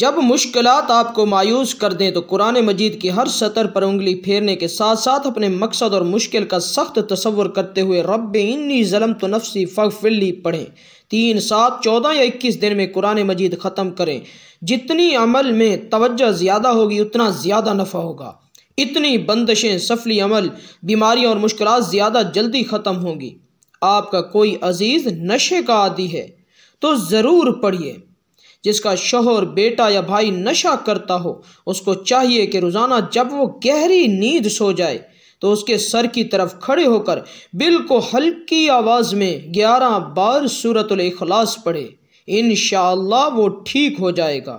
जब मुश्किलात आपको मायूस कर दें तो कुरान मजीद की हर सतर पर उंगली फेरने के साथ साथ अपने मकसद और मुश्किल का सख्त तसव्वुर करते हुए रब्बे इन्नी ज़लमतु नफ़्सी फ़गफिरली पढ़ें। 3, 7, 14 या 21 दिन में कुरान मजीद ख़त्म करें। जितनी अमल में तवज्जो ज़्यादा होगी उतना ज़्यादा नफ़ा होगा, इतनी बंदिशें, सफली अमल, बीमारियाँ और मुश्किलात ज़्यादा जल्दी ख़त्म होंगी। आपका कोई अजीज़ नशे का आदी है तो ज़रूर पढ़िए। जिसका शोहर, बेटा या भाई नशा करता हो उसको चाहिए कि रोज़ाना जब वो गहरी नींद सो जाए तो उसके सर की तरफ खड़े होकर बिल्कुल हल्की आवाज़ में 11 बार सूरतुल इखलास पढ़े। इंशाअल्लाह वो ठीक हो जाएगा।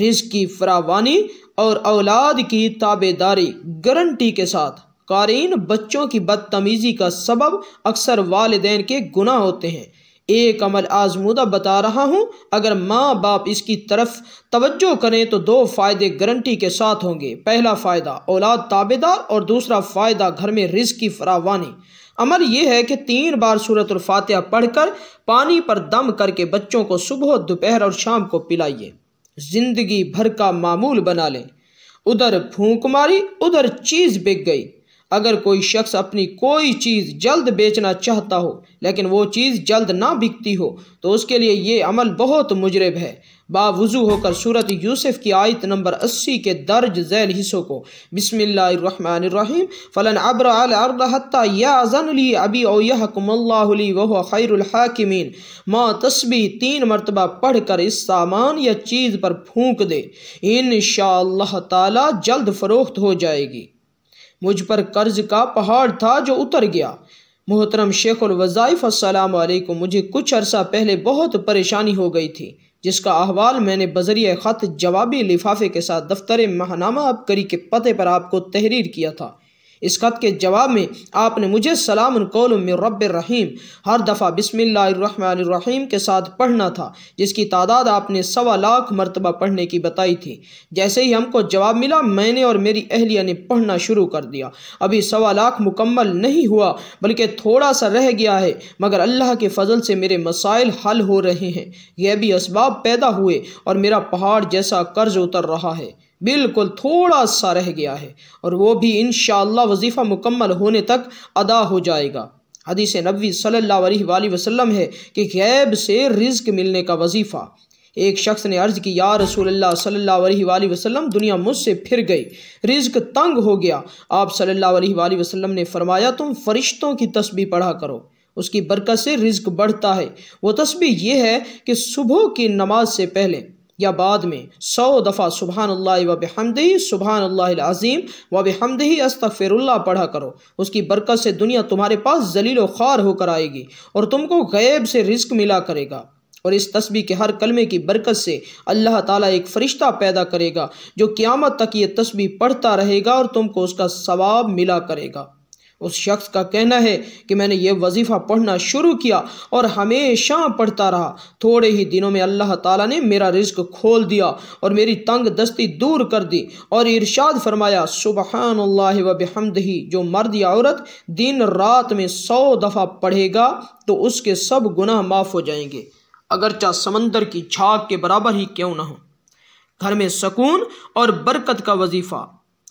रिज़्क़ की फरावानी और औलाद की ताबेदारी गारंटी के साथ। क़ारीन, बच्चों की बदतमीज़ी का सबब अक्सर वालिदैन के गुनाह होते हैं। एक अमल आजमूदा बता रहा हूँ, अगर माँ बाप इसकी तरफ तवज्जो करें तो 2 फ़ायदे गारंटी के साथ होंगे। पहला फ़ायदा औलाद ताबेदार और दूसरा फ़ायदा घर में रिज़्क़ की फरावानी। अमल यह है कि 3 बार सूरतुल फातिहा पढ़कर पानी पर दम करके बच्चों को सुबह, दोपहर और शाम को पिलाइए। ज़िंदगी भर का मामूल बना लें। उधर फूंक मारी, उधर चीज़ बिक गई। अगर कोई शख्स अपनी कोई चीज़ जल्द बेचना चाहता हो लेकिन वो चीज़ जल्द ना बिकती हो तो उसके लिए ये अमल बहुत मुजरिब है। बावुज़ू होकर सूरत यूसुफ की आयत नंबर 80 के दर्ज झैल हिस्सों को बिस्मिल्लाहिर्रहमानिर्रहीम फ़लन अब्रा अल अर्द हत्ता याज़न ली अबी औ यहकुमुल्लाहु ली व हुव खैरुल हाकिमीन माँ तस्बीह 3 मरतबा पढ़ कर इस सामान या चीज़ पर फूंक दे। इंशाअल्लाह ताला जल्द फरोख्त हो जाएगी। मुझ पर कर्ज का पहाड़ था जो उतर गया। मोहतरम शेखुल वज़ाइफ़ अस्सलाम वालेकुम, मुझे कुछ अरसा पहले बहुत परेशानी हो गई थी जिसका अहवाल मैंने बज़रिए ख़त जवाबी लिफाफे के साथ दफ्तर माहनामा आबकारी के पते पर आपको तहरीर किया था। इस ख़त के जवाब में आपने मुझे सलामुन कौलुम मिर रब्बिर रहीम हर दफ़ा बिस्मिल्लाहिर्रहमानिर्रहीम के साथ पढ़ना था, जिसकी तादाद आपने 1.25 लाख मरतबा पढ़ने की बताई थी। जैसे ही हमको जवाब मिला मैंने और मेरी अहलिया ने पढ़ना शुरू कर दिया। अभी 1.25 लाख मुकम्मल नहीं हुआ बल्कि थोड़ा सा रह गया है, मगर अल्लाह के फ़ज़ल से मेरे मसाइल हल हो रहे हैं, ग़ैबी असबाब पैदा हुए और मेरा पहाड़ जैसा कर्ज उतर रहा है। बिल्कुल थोड़ा सा रह गया है और वो भी इंशाअल्लाह वजीफ़ा मुकम्मल होने तक अदा हो जाएगा। हदीस नबी सल्लल्लाहु अलैहि वसल्लम है कि गैब से रिज़्क़ मिलने का वजीफ़ा। एक शख्स ने अर्ज़ की, या रसूलल्लाह सल्लल्लाहु अलैहि वसल्लम, दुनिया मुझसे फिर गई, रिज़्क़ तंग हो गया। आप सल्लल्लाहु अलैहि वसल्लम ने फरमाया, तुम फरिश्तों की तस्बीह पढ़ा करो, उसकी बरकत से रिज़्क़ बढ़ता है। वो तस्बीह यह है कि सुबह की नमाज से पहले या बाद में 100 दफ़ा सुबहानल्लाह व बिहम्दिही, सुबहानल्लाहिल अज़ीम व बिहम्दिही, अस्तगफिरुल्लाह पढ़ा करो। उसकी बरकत से दुनिया तुम्हारे पास ज़लील व ख़ार होकर आएगी और तुमको गैब से रिज़्क़ मिला करेगा। और इस तस्बीह के हर कलमे की बरकत से अल्लाह ताला एक फ़रिश्ता पैदा करेगा जो क़यामत तक ये तस्बीह पढ़ता रहेगा और तुमको उसका सवाब मिला करेगा। उस शख्स का कहना है कि मैंने ये वजीफ़ा पढ़ना शुरू किया और हमेशा पढ़ता रहा। थोड़े ही दिनों में अल्लाह ताला ने मेरा रिज़्क़ खोल दिया और मेरी तंग दस्ती दूर कर दी। और इरशाद फरमाया, सुबहानल्लाह व बिहम्दिही, जो मर्द या औरत दिन रात में 100 दफ़ा पढ़ेगा तो उसके सब गुनाह माफ़ हो जाएंगे, अगरचा समंदर की झाग के बराबर ही क्यों ना हो। घर में सकून और बरकत का वजीफ़ा।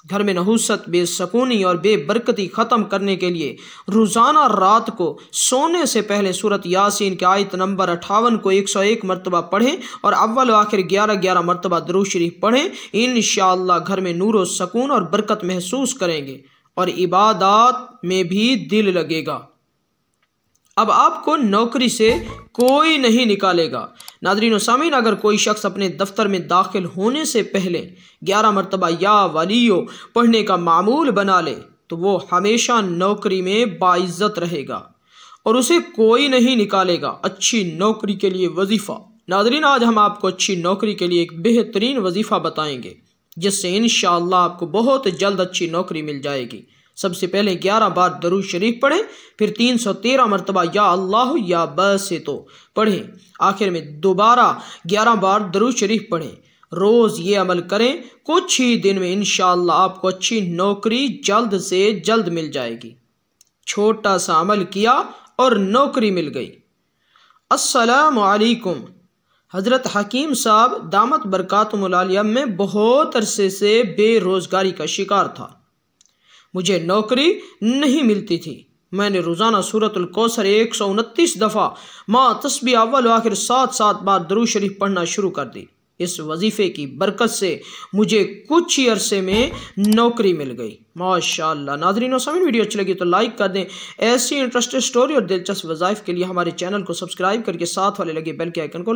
घर में नहुसत, बेसकूनी और बेबरकती ख़त्म करने के लिए रोज़ाना रात को सोने से पहले सूरत यासीन के आयत नंबर 58 को 101 मरतबा पढ़ें और अव्वल आखिर 11-11 मरतबा दुरूद शरीफ पढ़ें। इंशाअल्लाह घर में नूर व सकून और बरकत महसूस करेंगे और इबादत में भी दिल लगेगा। अब आपको नौकरी से कोई नहीं निकालेगा। नादरीन सामीन, अगर कोई शख्स अपने दफ्तर में दाखिल होने से पहले 11 मरतबा या वलियो पढ़ने का मामूल बना ले तो वो हमेशा नौकरी में बाइज़्ज़त रहेगा और उसे कोई नहीं निकालेगा। अच्छी नौकरी के लिए वजीफ़ा। नादरीन, आज हम आपको अच्छी नौकरी के लिए एक बेहतरीन वजीफ़ा बताएंगे जिससे इंशाअल्लाह आपको बहुत जल्द अच्छी नौकरी मिल जाएगी। सबसे पहले 11 बार दरूद शरीफ पढ़ें, फिर 313 मरतबा या अल्लाह या बसेतो पढ़ें, आखिर में दोबारा 11 बार दरूद शरीफ पढ़ें। रोज़ ये अमल करें, कुछ ही दिन में इंशाअल्लाह आपको अच्छी नौकरी जल्द से जल्द मिल जाएगी। छोटा सा अमल किया और नौकरी मिल गई। अस्सलाम वालेकुम, हज़रत हकीम साहब दामत बरकातुहुल आलिया में बहुत अरसे से बेरोज़गारी का शिकार था। मुझे नौकरी नहीं मिलती थी। मैंने रोज़ाना सूरतुल कौसर 129 दफ़ा माँ तस्बीह अव्वल व आखिर 7-7 बार दुरूद शरीफ पढ़ना शुरू कर दी। इस वजीफ़े की बरकत से मुझे कुछ ही अरसे में नौकरी मिल गई, माशाअल्लाह। नाज़रीन और सामीन, वीडियो अच्छी लगी तो लाइक कर दें। ऐसी इंटरेस्टेड स्टोरी और दिलचस्प वज़ाइफ के लिए हमारे चैनल को सब्सक्राइब करके साथ वाले लगे बेल के आइकन को